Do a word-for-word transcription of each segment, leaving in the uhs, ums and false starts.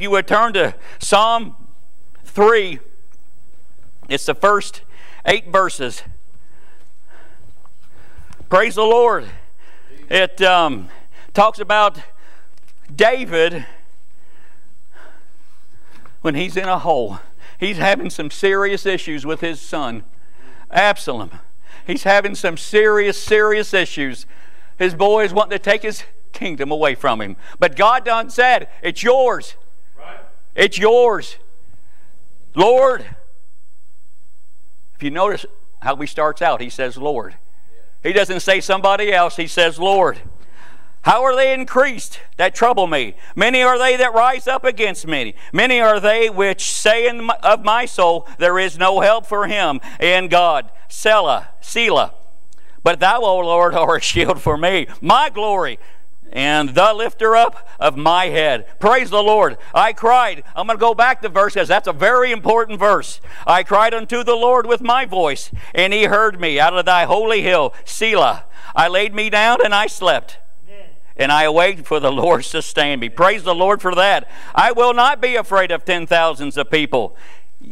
If you would turn to Psalm three, it's the first eight verses. Praise the Lord. It um, talks about David when he's in a hole. He's having some serious issues with his son, Absalom. He's having some serious, serious issues. His boys want to take his kingdom away from him. But God done said, it's yours. Right. It's yours. Lord. If you notice how he starts out, he says, Lord. Yeah. He doesn't say somebody else. He says, Lord. How are they increased that trouble me? Many are they that rise up against me. Many are they which say in my, of my soul, there is no help for him in God. Selah, Selah. But thou, O Lord, art a shield for me, my glory, and the lifter up of my head. Praise the Lord. I cried. I'm going to go back to verse, because that's a very important verse. I cried unto the Lord with my voice, and he heard me out of thy holy hill, Selah. I laid me down and I slept. And I await for the Lord to sustain me. Praise the Lord for that. I will not be afraid of ten thousands of people.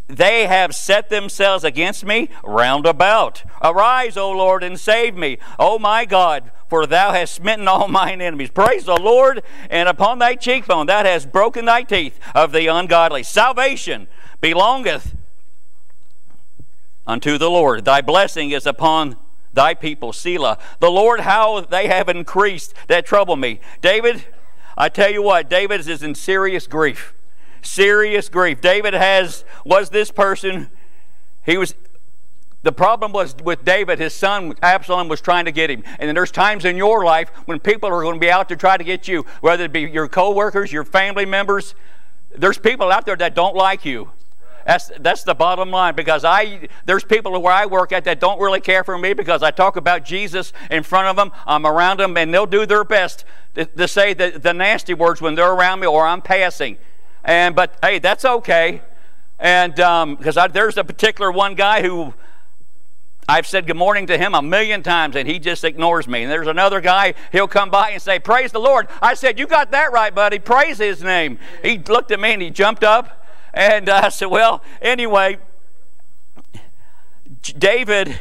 They have set themselves against me round about. Arise, O Lord, and save me, O my God, for thou hast smitten all mine enemies. Praise the Lord, and upon thy cheekbone thou hast broken thy teeth of the ungodly. Salvation belongeth unto the Lord. Thy blessing is upon thy people, Selah. The Lord, how they have increased that trouble me. David, I tell you what, David is in serious grief. Serious grief. David has, was this person, he was, the problem was with David, his son Absalom was trying to get him. And then there's times in your life when people are going to be out to try to get you, whether it be your co-workers, your family members. There's people out there that don't like you. That's, that's the bottom line, because I there's people where I work at that don't really care for me because I talk about Jesus in front of them, I'm around them, and they'll do their best to, to say the, the nasty words when they're around me or I'm passing. And But, hey, that's okay. And because um, there's a particular one guy who I've said good morning to him a million times, and he just ignores me. And there's another guy, he'll come by and say, praise the Lord. I said, you got that right, buddy. Praise his name. He looked at me, and he jumped up. And I said, well, anyway, David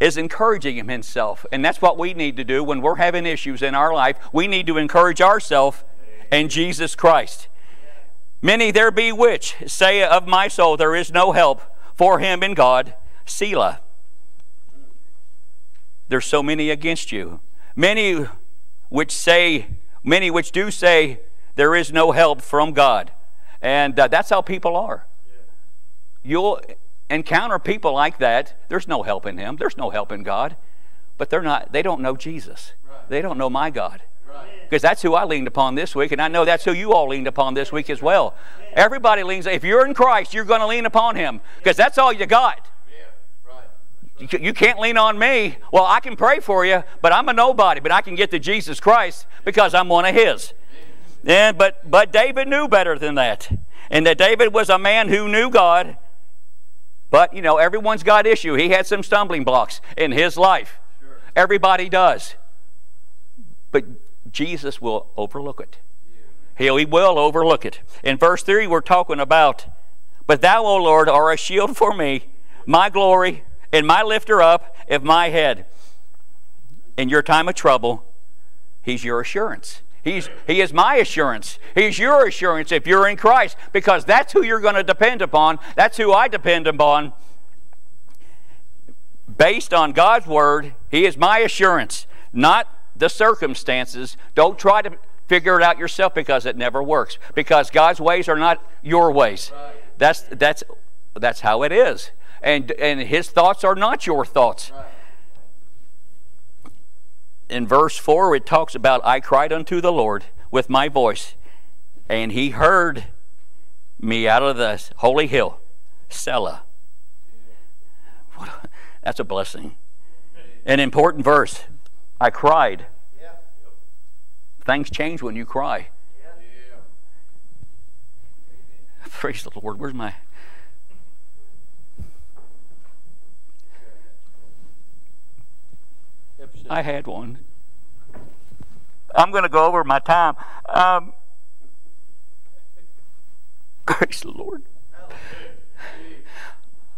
is encouraging himself. And that's what we need to do when we're having issues in our life. We need to encourage ourselves in Jesus Christ. Many there be which say of my soul, there is no help for him in God. Selah. There's so many against you. Many which say, many which do say, there is no help from God. And uh, that's how people are. You'll encounter people like that. There's no help in him. There's no help in God. But they're not, they don't know Jesus. Right. They don't know my God. Because that's who I leaned upon this week. And I know that's who you all leaned upon this week as well. Yeah. Everybody leans. If you're in Christ, you're going to lean upon him. Because that's all you got. Yeah. Right. You, you can't lean on me. Well, I can pray for you, but I'm a nobody. But I can get to Jesus Christ because I'm one of his. And, but, but David knew better than that. And that David was a man who knew God. But, you know, everyone's got issue. He had some stumbling blocks in his life. Sure. Everybody does. But Jesus will overlook it. Yeah. He, he will overlook it. In verse three, we're talking about, but thou, O Lord, art a shield for me, my glory, and my lifter up of my head. In your time of trouble, he's your assurance. He's, he is my assurance. He's your assurance if you're in Christ, because that's who you're going to depend upon. That's who I depend upon. Based on God's Word, he is my assurance, not the circumstances. Don't try to figure it out yourself because it never works, because God's ways are not your ways. That's, that's, that's how it is. And, and his thoughts are not your thoughts. In verse four, it talks about, I cried unto the Lord with my voice, and he heard me out of the holy hill, Selah. What a, that's a blessing. An important verse. I cried. Yeah. Things change when you cry. Yeah. Yeah. Praise the Lord. Where's my... I had one. I'm going to go over my time. Um, Praise the Lord.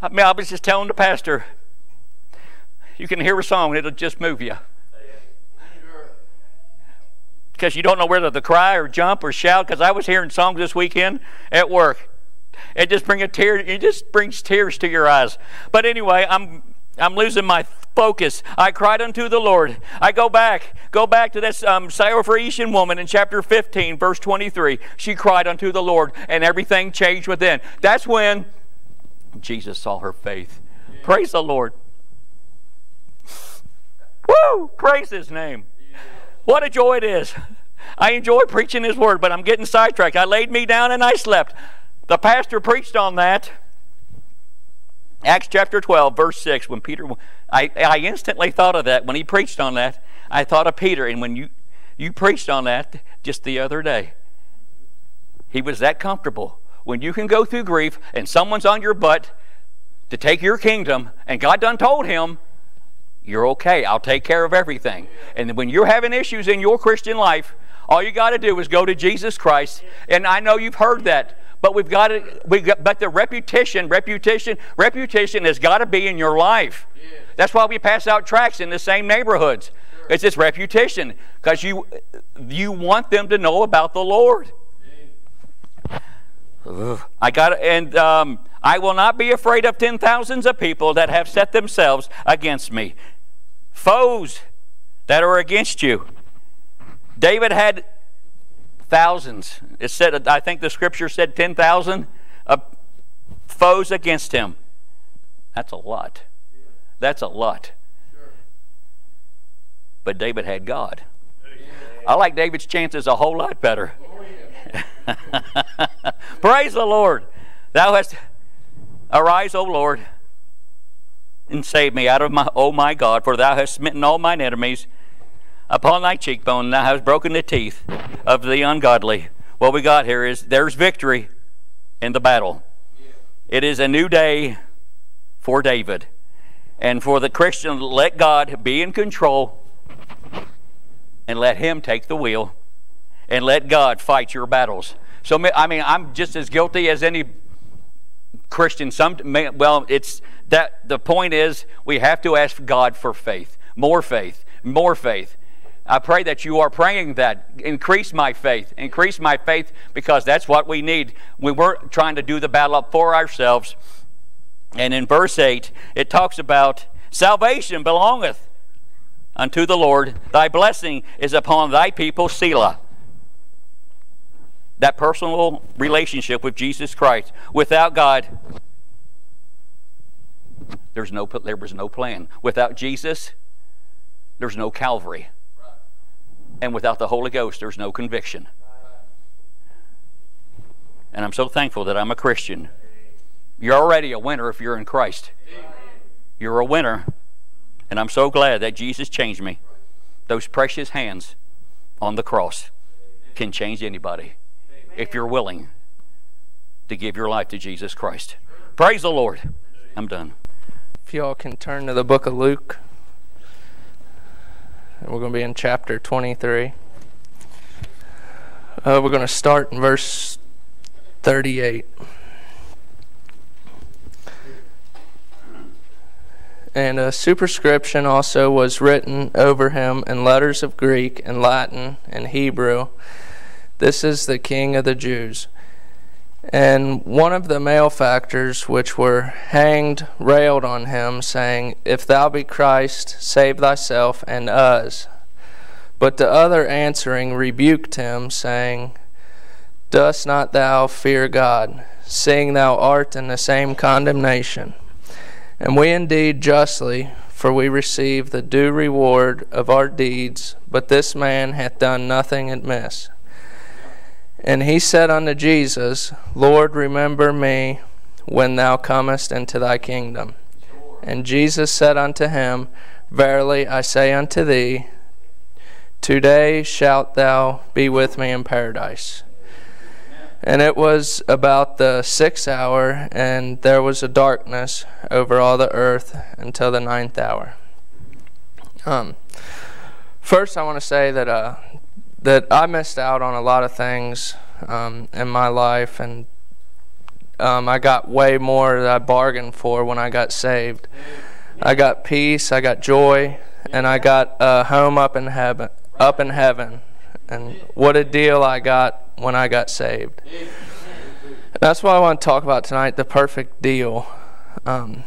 I mean, I was just telling the pastor, you can hear a song, it'll just move you. Because you don't know whether to cry or jump or shout. Because I was hearing songs this weekend at work. It just brings a tear. It just brings tears to your eyes. But anyway, I'm I'm losing my focus. I cried unto the Lord. I go back, go back to this um, Syrophoenician woman in chapter fifteen, verse twenty-three. She cried unto the Lord, and everything changed within. That's when Jesus saw her faith. Yeah. Praise the Lord. Woo! Praise His name. What a joy it is. I enjoy preaching His Word, but I'm getting sidetracked. I laid me down and I slept. The pastor preached on that. Acts chapter twelve, verse six. When Peter, I, I instantly thought of that. When he preached on that, I thought of Peter. And when you, you preached on that just the other day, he was that comfortable. When you can go through grief and someone's on your butt to take your kingdom, and God done told him, you're okay. I'll take care of everything. And when you're having issues in your Christian life, all you got to do is go to Jesus Christ. And I know you've heard that, but we've got to. We got, but the repetition, repetition, repetition has got to be in your life. That's why we pass out tracts in the same neighborhoods. It's this repetition, because you you want them to know about the Lord. Ugh. I got and. Um, I will not be afraid of ten thousands of people that have set themselves against me. Foes that are against you. David had thousands. It said, I think the scripture said ten thousand of foes against him. That's a lot. That's a lot. But David had God. I like David's chances a whole lot better. Praise the Lord. Thou hast... Arise, O Lord, and save me out of my, O my God, for Thou hast smitten all mine enemies upon Thy cheekbone. Thou hast broken the teeth of the ungodly. What we got here is there's victory in the battle. It is a new day for David. And for the Christian, let God be in control and let Him take the wheel and let God fight your battles. So, I mean, I'm just as guilty as any Christian. Some well, it's that the point is we have to ask God for faith, more faith, more faith. I pray that you are praying that increase my faith, increase my faith, because that's what we need. We weren't trying to do the battle up for ourselves. And in verse eight, it talks about salvation belongeth unto the Lord. Thy blessing is upon Thy people, Selah. That personal relationship with Jesus Christ. Without God, there's no, there was no plan. Without Jesus, there's no Calvary. And without the Holy Ghost, there's no conviction. And I'm so thankful that I'm a Christian. You're already a winner if you're in Christ. You're a winner. And I'm so glad that Jesus changed me. Those precious hands on the cross can change anybody. If you're willing to give your life to Jesus Christ. Praise the Lord. I'm done. If y'all can turn to the book of Luke. And we're going to be in chapter twenty-three. Uh, we're going to start in verse thirty-eight. And a superscription also was written over him in letters of Greek and Latin and Hebrew. This is the King of the Jews. And one of the malefactors which were hanged railed on him, saying, If thou be Christ, save thyself and us. But the other answering rebuked him, saying, Dost not thou fear God, seeing thou art in the same condemnation? And we indeed justly, for we receive the due reward of our deeds, but this man hath done nothing amiss. And he said unto Jesus, Lord, remember me when thou comest into thy kingdom. And Jesus said unto him, Verily I say unto thee, Today shalt thou be with me in paradise. And it was about the sixth hour, and there was a darkness over all the earth until the ninth hour. Um, first, I want to say that... Uh, that I missed out on a lot of things um, in my life, and Um, I got way more that I bargained for when I got saved. I got peace, I got joy, and I got a home up in heaven. Up in heaven. And what a deal I got when I got saved. That's what I want to talk about tonight, the perfect deal. Um,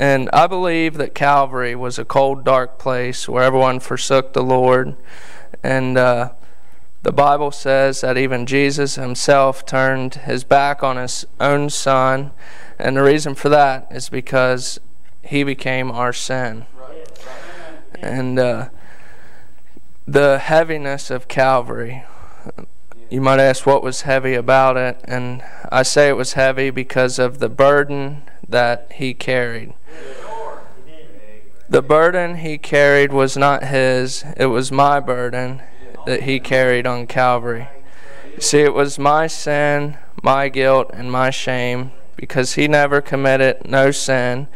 and I believe that Calvary was a cold, dark place where everyone forsook the Lord. And uh, the Bible says that even Jesus himself turned his back on his own son. And the reason for that is because he became our sin. And uh, the heaviness of Calvary. You might ask what was heavy about it, and I say it was heavy because of the burden that he carried. The burden he carried was not his, it was my burden that he carried on Calvary. See, it was my sin, my guilt, and my shame, because he never committed no sin.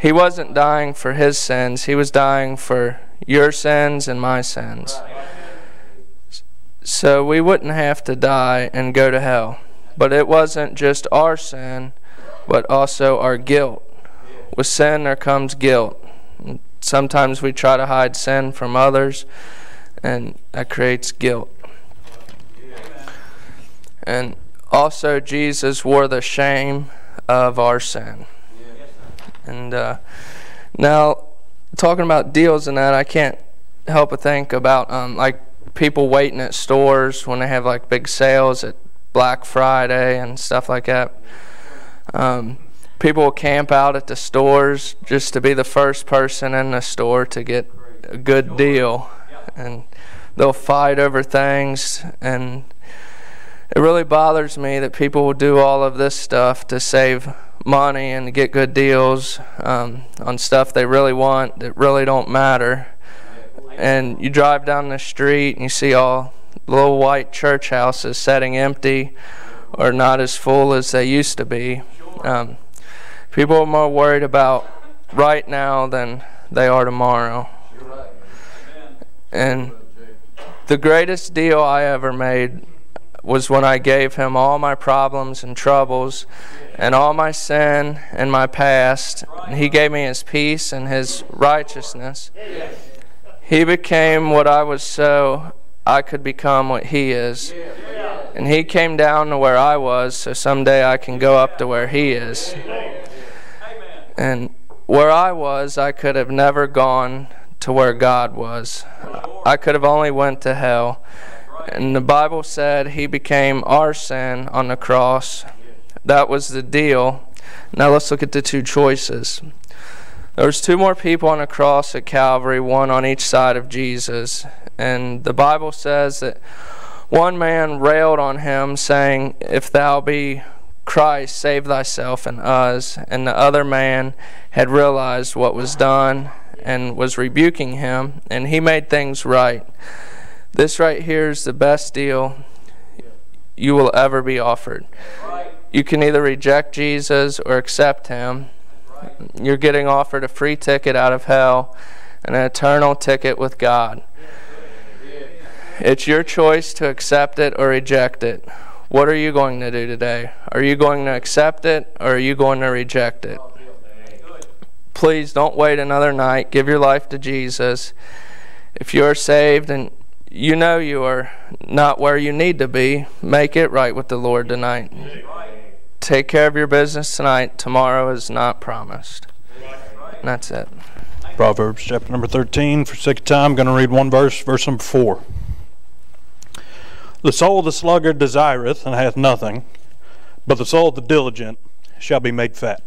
He wasn't dying for his sins, he was dying for your sins and my sins. So we wouldn't have to die and go to hell. But it wasn't just our sin, but also our guilt. With sin there comes guilt. Sometimes we try to hide sin from others, and that creates guilt. And also Jesus wore the shame of our sin. And uh, now, talking about deals and that, I can't help but think about um, like people waiting at stores when they have like big sales at Black Friday and stuff like that. Um, people will camp out at the stores just to be the first person in the store to get a good deal, and they'll fight over things, and it really bothers me that people will do all of this stuff to save money and to get good deals um, on stuff they really want that really don't matter. And you drive down the street and you see all little white church houses setting empty or not as full as they used to be. Um, people are more worried about right now than they are tomorrow. And the greatest deal I ever made was when I gave him all my problems and troubles and all my sin and my past. And he gave me his peace and his righteousness. He became what I was so I could become what he is. And he came down to where I was so someday I can go up to where he is. And where I was, I could have never gone to where God was. I could have only went to hell. And the Bible said he became our sin on the cross. That was the deal. Now let's look at the two choices. There was two more people on a cross at Calvary, one on each side of Jesus. And the Bible says that one man railed on him, saying, "If thou be Christ, save thyself and us." And the other man had realized what was done and was rebuking him, and he made things right. This right here is the best deal you will ever be offered. You can either reject Jesus or accept him. You're getting offered a free ticket out of hell and an eternal ticket with God. It's your choice to accept it or reject it. What are you going to do today? Are you going to accept it or are you going to reject it? Please don't wait another night. Give your life to Jesus. If you are saved and you know you are not where you need to be, make it right with the Lord tonight. Take care of your business tonight. Tomorrow is not promised. And that's it. Proverbs chapter number thirteen. For sake of time, I'm going to read one verse, verse number four. The soul of the sluggard desireth and hath nothing, but the soul of the diligent shall be made fat.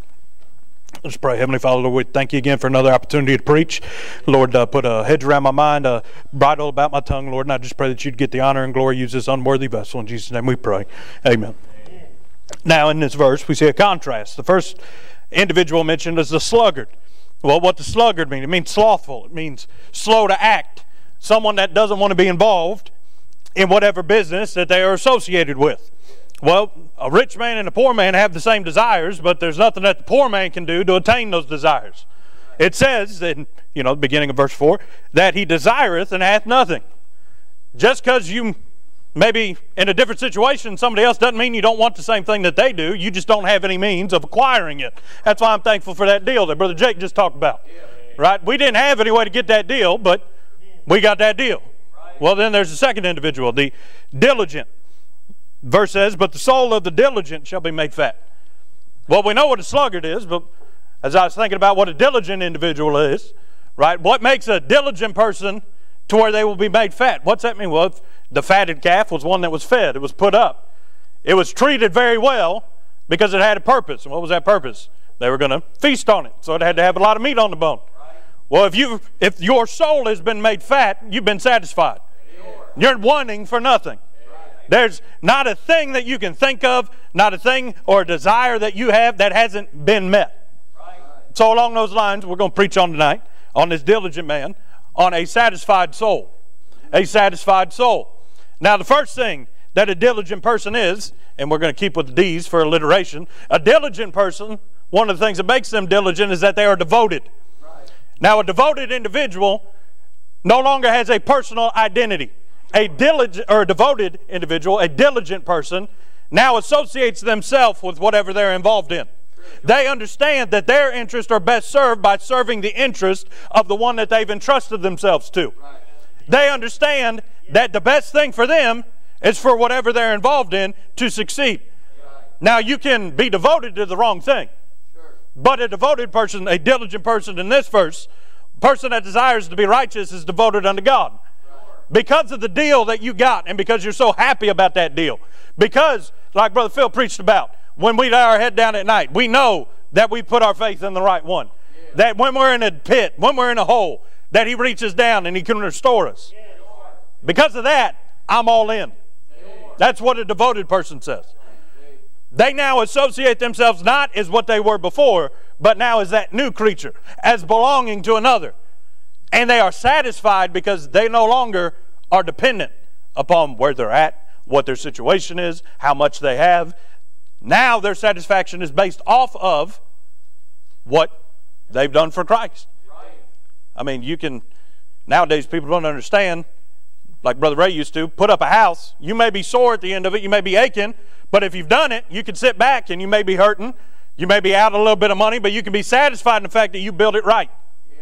Let's pray. Heavenly Father, Lord, we thank you again for another opportunity to preach. Lord, uh, put a hedge around my mind, a bridle about my tongue, Lord, and I just pray that you'd get the honor and glory. Use this unworthy vessel. In Jesus' name we pray. Amen. Now, in this verse, we see a contrast. The first individual mentioned is the sluggard. Well, what does sluggard mean? It means slothful. It means slow to act. Someone that doesn't want to be involved in whatever business that they are associated with. Well, a rich man and a poor man have the same desires, but there's nothing that the poor man can do to attain those desires. It says, in, you know, the beginning of verse four, that he desireth and hath nothing. Just because you Maybe in a different situation, somebody else, doesn't mean you don't want the same thing that they do. You just don't have any means of acquiring it. That's why I'm thankful for that deal that Brother Jake just talked about. Yeah. Right? We didn't have any way to get that deal, but we got that deal. Right. Well, then there's the second individual, the diligent. Verse says, but the soul of the diligent shall be made fat. Well, we know what a sluggard is, but as I was thinking about what a diligent individual is, right? What makes a diligent person to where they will be made fat? What's that mean? Well, if the fatted calf was one that was fed. It was put up. It was treated very well because it had a purpose. And what was that purpose? They were going to feast on it. So it had to have a lot of meat on the bone. Right. Well, if, you, if your soul has been made fat, you've been satisfied. You're wanting for nothing. Right. There's not a thing that you can think of, not a thing or a desire that you have that hasn't been met. Right. So along those lines, we're going to preach on tonight, on this diligent man, on a satisfied soul. A satisfied soul. Now, the first thing that a diligent person is, and we're going to keep with the D's for alliteration, a diligent person, one of the things that makes them diligent is that they are devoted. Right. Now, a devoted individual no longer has a personal identity. A diligent or a devoted individual, a diligent person, now associates themselves with whatever they're involved in. They understand that their interests are best served by serving the interest of the one that they've entrusted themselves to. Right. They understand that the best thing for them is for whatever they're involved in to succeed. Right. Now, you can be devoted to the wrong thing. Sure. But a devoted person, a diligent person in this verse, a person that desires to be righteous is devoted unto God. Right. Because of the deal that you got and because you're so happy about that deal. Because, like Brother Phil preached about, when we lay our head down at night, we know that we put our faith in the right one. Yeah. That when we're in a pit, when we're in a hole, that He reaches down and He can restore us. Yeah. Because of that, I'm all in. That's what a devoted person says. They now associate themselves not as what they were before, but now as that new creature, as belonging to another. And they are satisfied because they no longer are dependent upon where they're at, what their situation is, how much they have. Now their satisfaction is based off of what they've done for Christ. I mean, you can, nowadays people don't understand, like Brother Ray used to, put up a house. You may be sore at the end of it. You may be aching. But if you've done it, you can sit back and you may be hurting. You may be out a little bit of money, but you can be satisfied in the fact that you built it right. Yeah.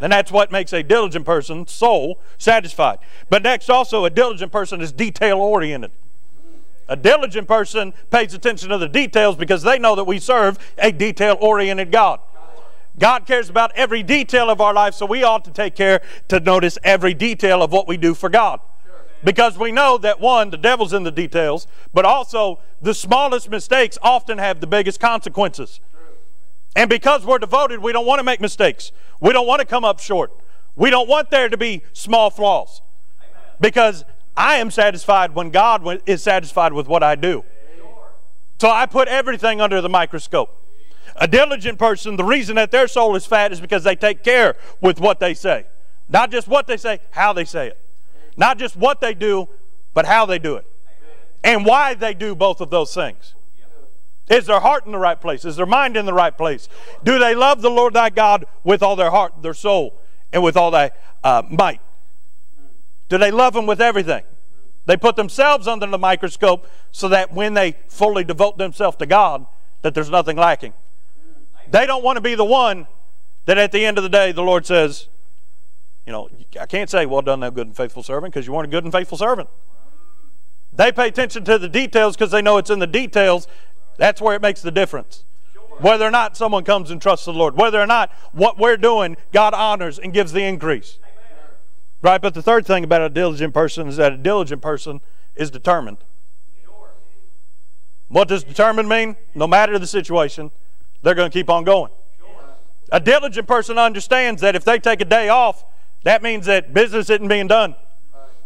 And that's what makes a diligent person's soul satisfied. But next, also, a diligent person is detail-oriented. A diligent person pays attention to the details because they know that we serve a detail-oriented God. God cares about every detail of our life, so we ought to take care to notice every detail of what we do for God. Because we know that, one, the devil's in the details, but also the smallest mistakes often have the biggest consequences. And because we're devoted, we don't want to make mistakes. We don't want to come up short. We don't want there to be small flaws. Because I am satisfied when God is satisfied with what I do. So I put everything under the microscope. A diligent person, the reason that their soul is fat is because they take care with what they say. Not just what they say, how they say it. Not just what they do, but how they do it. And why they do both of those things. Is their heart in the right place? Is their mind in the right place? Do they love the Lord thy God with all their heart, their soul, and with all thy uh, might? Do they love Him with everything? They put themselves under the microscope so that when they fully devote themselves to God, that there's nothing lacking. They don't want to be the one that at the end of the day the Lord says, you know, I can't say, well done, thou good and faithful servant, because you weren't a good and faithful servant. They pay attention to the details because they know it's in the details. That's where it makes the difference. Whether or not someone comes and trusts the Lord. Whether or not what we're doing, God honors and gives the increase. Right? But the third thing about a diligent person is that a diligent person is determined. What does determined mean? No matter the situation, they're going to keep on going. A diligent person understands that if they take a day off, that means that business isn't being done.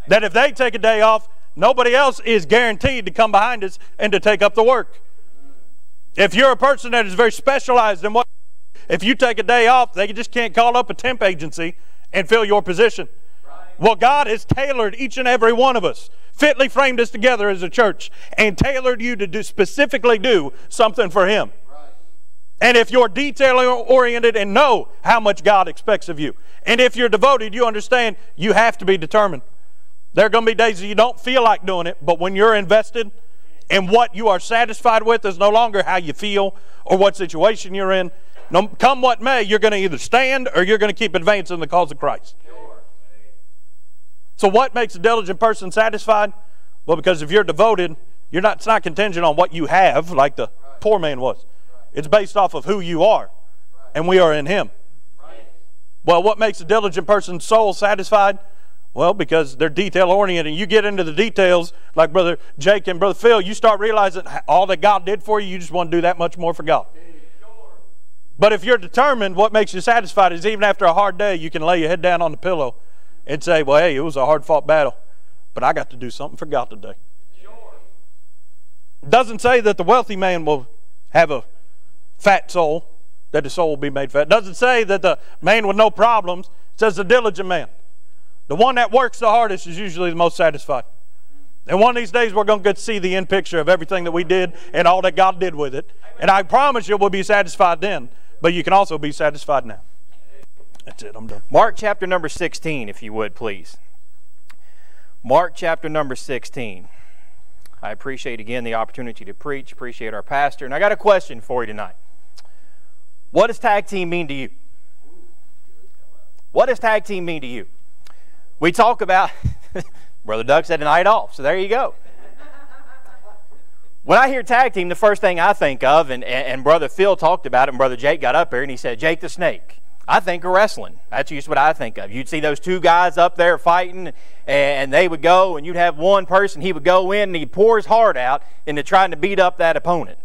That if they take a day off, nobody else is guaranteed to come behind us and to take up the work. If you're a person that is very specialized in what, if you take a day off, they just can't call up a temp agency and fill your position. Well, God has tailored each and every one of us, fitly framed us together as a church, and tailored you to do specifically do something for Him. And if you're detail-oriented and know how much God expects of you, and if you're devoted, you understand you have to be determined. There are going to be days that you don't feel like doing it, but when you're invested in what you are satisfied with is no longer how you feel or what situation you're in. No, come what may, you're going to either stand or you're going to keep advancing the cause of Christ. So what makes a diligent person satisfied? Well, because if you're devoted, you're not, it's not contingent on what you have like the right. poor man was. Right. It's based off of who you are, right. and we are in Him. Right. Well, what makes a diligent person's soul satisfied? Well, because they're detail-oriented. You get into the details, like Brother Jake and Brother Phil, you start realizing all that God did for you, you just want to do that much more for God. But if you're determined, what makes you satisfied is even after a hard day, you can lay your head down on the pillow and say, well, hey, it was a hard-fought battle, but I got to do something for God today. Sure. It doesn't say that the wealthy man will have a fat soul, that his soul will be made fat. It doesn't say that the man with no problems. It says the diligent man. The one that works the hardest is usually the most satisfied. And one of these days we're going to get to see the end picture of everything that we did and all that God did with it. And I promise you we'll be satisfied then, but you can also be satisfied now. That's it, I'm done. Mark chapter number sixteen, if you would, please. Mark chapter number sixteen. I appreciate, again, the opportunity to preach. Appreciate our pastor. And I got a question for you tonight. What does tag team mean to you? What does tag team mean to you? We talk about... Brother Doug said a night off, so there you go. When I hear tag team, the first thing I think of, and, and Brother Phil talked about it, and Brother Jake got up here, and he said, Jake the Snake. I think of wrestling. That's just what I think of. You'd see those two guys up there fighting, and they would go, and you'd have one person, he would go in, and he'd pour his heart out into trying to beat up that opponent.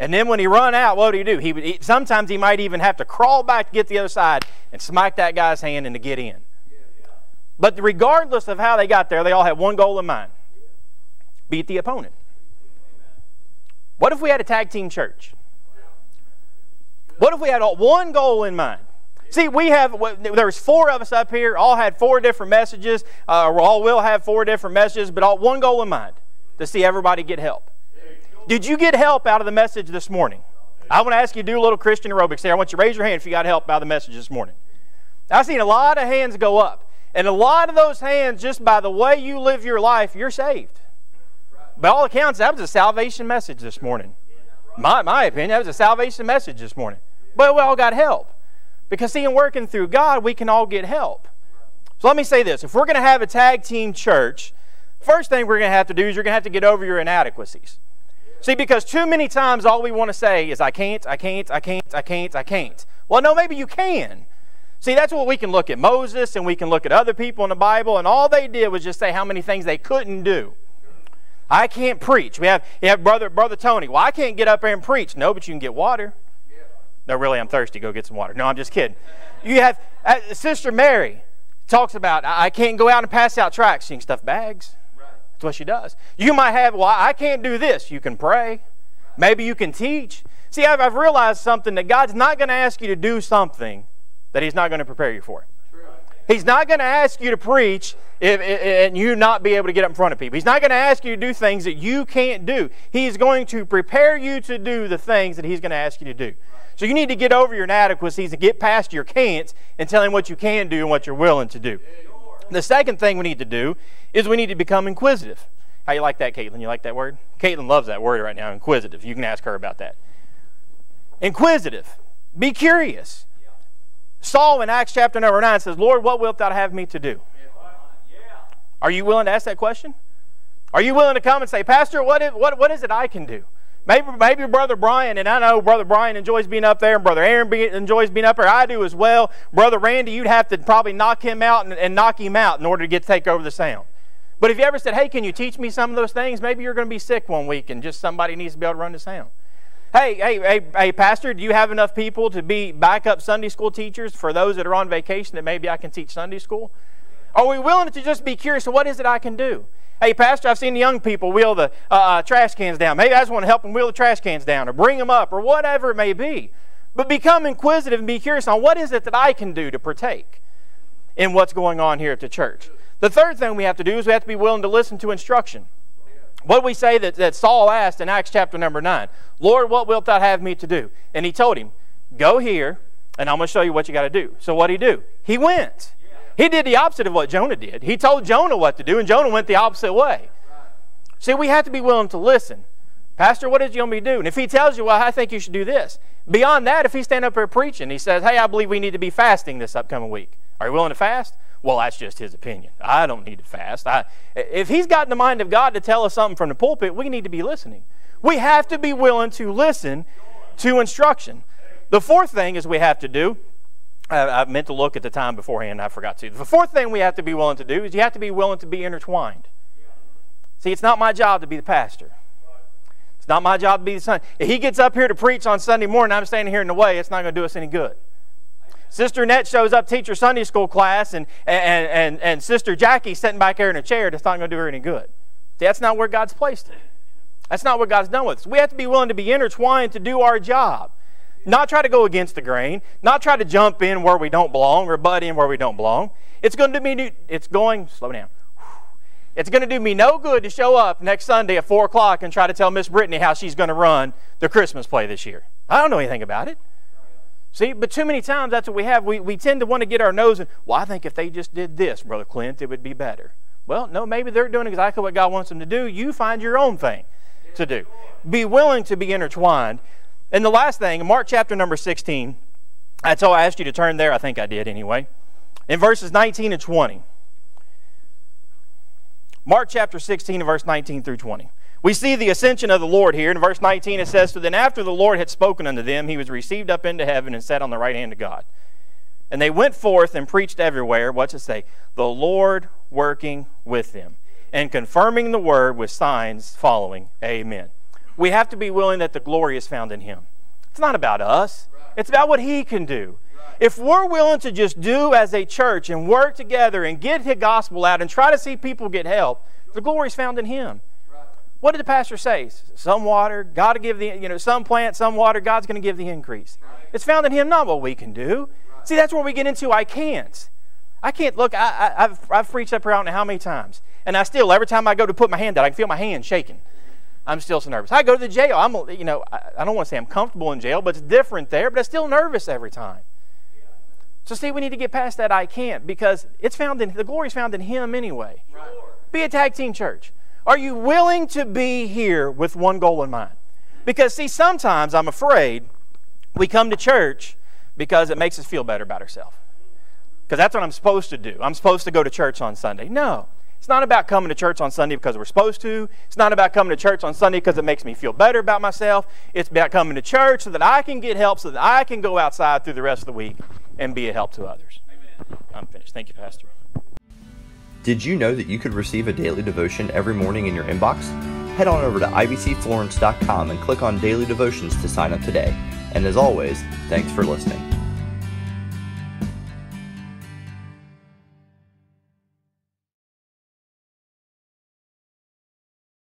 And then when he run out, what do you do? He would, he, sometimes he might even have to crawl back to get the other side and smack that guy's hand and to get in. But regardless of how they got there, they all had one goal in mind. Beat the opponent. What if we had a tag team church? What if we had all, one goal in mind? See, we have, there was four of us up here, all had four different messages, uh, or all will have four different messages, but all one goal in mind, to see everybody get help. Did you get help out of the message this morning? I want to ask you to do a little Christian aerobics there. I want you to raise your hand if you got help out of the message this morning. I've seen a lot of hands go up, and a lot of those hands, just by the way you live your life, you're saved. By all accounts, that was a salvation message this morning. My, my opinion, that was a salvation message this morning. But we all got help. Because see, in working through God, we can all get help. So let me say this. If we're going to have a tag team church, first thing we're going to have to do is you're going to have to get over your inadequacies. See, because too many times all we want to say is, I can't, I can't, I can't, I can't, I can't. Well, no, maybe you can. See, that's what we can look at Moses, and we can look at other people in the Bible, and all they did was just say how many things they couldn't do. I can't preach. We have, you have brother, brother Tony. Well, I can't get up there and preach. No, but you can get water. No, really, I'm thirsty. Go get some water. No, I'm just kidding. You have uh, Sister Mary talks about, I, I can't go out and pass out tracts. She can stuff bags. Right. That's what she does. You might have, well, I can't do this. You can pray. Right. Maybe you can teach. See, I've, I've realized something, that God's not going to ask you to do something that He's not going to prepare you for. True. He's not going to ask you to preach if, if, and you not be able to get up in front of people. He's not going to ask you to do things that you can't do. He's going to prepare you to do the things that He's going to ask you to do. So you need to get over your inadequacies and get past your can'ts and tell Him what you can do and what you're willing to do. The second thing we need to do is we need to become inquisitive. How you like that, Caitlin? You like that word? Caitlin loves that word right now, inquisitive. You can ask her about that. Inquisitive. Be curious. Saul in Acts chapter number nine says, Lord, what wilt thou have me to do? Are you willing to ask that question? Are you willing to come and say, Pastor, what is, what, what is it I can do? Maybe, maybe Brother Brian, and I know Brother Brian enjoys being up there, and Brother Aaron be, enjoys being up there. I do as well. Brother Randy, you'd have to probably knock him out and, and knock him out in order to get to take over the sound. But if you ever said, hey, can you teach me some of those things? Maybe you're going to be sick one week and just somebody needs to be able to run the sound. Hey, hey, hey, hey, Pastor, do you have enough people to be backup Sunday school teachers for those that are on vacation that maybe I can teach Sunday school? Are we willing to just be curious, what is it I can do? Hey, Pastor, I've seen the young people wheel the uh, trash cans down. Maybe I just want to help them wheel the trash cans down or bring them up or whatever it may be. But become inquisitive and be curious on what is it that I can do to partake in what's going on here at the church. The third thing we have to do is we have to be willing to listen to instruction. What we say that, that Saul asked in Acts chapter number nine, Lord, what wilt thou have me to do? And he told him, go here and I'm going to show you what you got to do. So what did he do? He went. He did the opposite of what Jonah did. He told Jonah what to do, and Jonah went the opposite way. See, we have to be willing to listen. Pastor, what is you going to be doing? If he tells you, well, I think you should do this. Beyond that, if he stands up here preaching, he says, hey, I believe we need to be fasting this upcoming week. Are you willing to fast? Well, that's just his opinion. I don't need to fast. I, if he's got in the mind of God to tell us something from the pulpit, we need to be listening. We have to be willing to listen to instruction. The fourth thing is we have to do, I, I meant to look at the time beforehand, I forgot to. The fourth thing we have to be willing to do is you have to be willing to be intertwined. See, it's not my job to be the pastor. It's not my job to be the son. If he gets up here to preach on Sunday morning, I'm standing here in the way, it's not going to do us any good. Sister Annette shows up, teach her Sunday school class, and, and, and, and Sister Jackie's sitting back there in a chair, that's not going to do her any good. See, that's not where God's placed it. That's not what God's done with us. We have to be willing to be intertwined to do our job. Not try to go against the grain. Not try to jump in where we don't belong or butt in where we don't belong. It's going to be new, it's going, slow down. It's going to do me no good to show up next Sunday at four o'clock and try to tell Miss Brittany how she's going to run the Christmas play this year. I don't know anything about it. See, but too many times that's what we have. We, we tend to want to get our nose in, well, I think if they just did this, Brother Clint, it would be better. Well, no, maybe they're doing exactly what God wants them to do. You find your own thing to do. Be willing to be intertwined. And the last thing, Mark chapter number sixteen, that's all I asked you to turn there. I think I did anyway. In verses nineteen and twenty. Mark chapter sixteen, verse nineteen through twenty. We see the ascension of the Lord here. In verse nineteen it says, so then after the Lord had spoken unto them, he was received up into heaven and sat on the right hand of God. And they went forth and preached everywhere. What's it say? The Lord working with them and confirming the word with signs following. Amen. We have to be willing that the glory is found in Him. It's not about us. It's about what He can do. If we're willing to just do as a church and work together and get the gospel out and try to see people get help, the glory is found in Him. What did the pastor say? Some water, God to give the, you know, some plant, some water, God's going to give the increase. It's found in Him, not what we can do. See, that's where we get into I can't. I can't, look, I, I, I've, I've preached up here, I don't know how many times. And I still, every time I go to put my hand out, I can feel my hand shaking. I'm still so nervous. I go to the jail. I'm, you know, I don't want to say I'm comfortable in jail, but it's different there. But I'm still nervous every time. So see, we need to get past that I can't, because it's found in, the glory's found in Him anyway. Right. Be a tag team church. Are you willing to be here with one goal in mind? Because see, sometimes I'm afraid we come to church because it makes us feel better about ourselves. Because that's what I'm supposed to do. I'm supposed to go to church on Sunday. No. It's not about coming to church on Sunday because we're supposed to. It's not about coming to church on Sunday because it makes me feel better about myself. It's about coming to church so that I can get help, so that I can go outside through the rest of the week and be a help to others. Amen. I'm finished. Thank you, Pastor. Did you know that you could receive a daily devotion every morning in your inbox? Head on over to i b c florence dot com and click on Daily Devotions to sign up today. And as always, thanks for listening.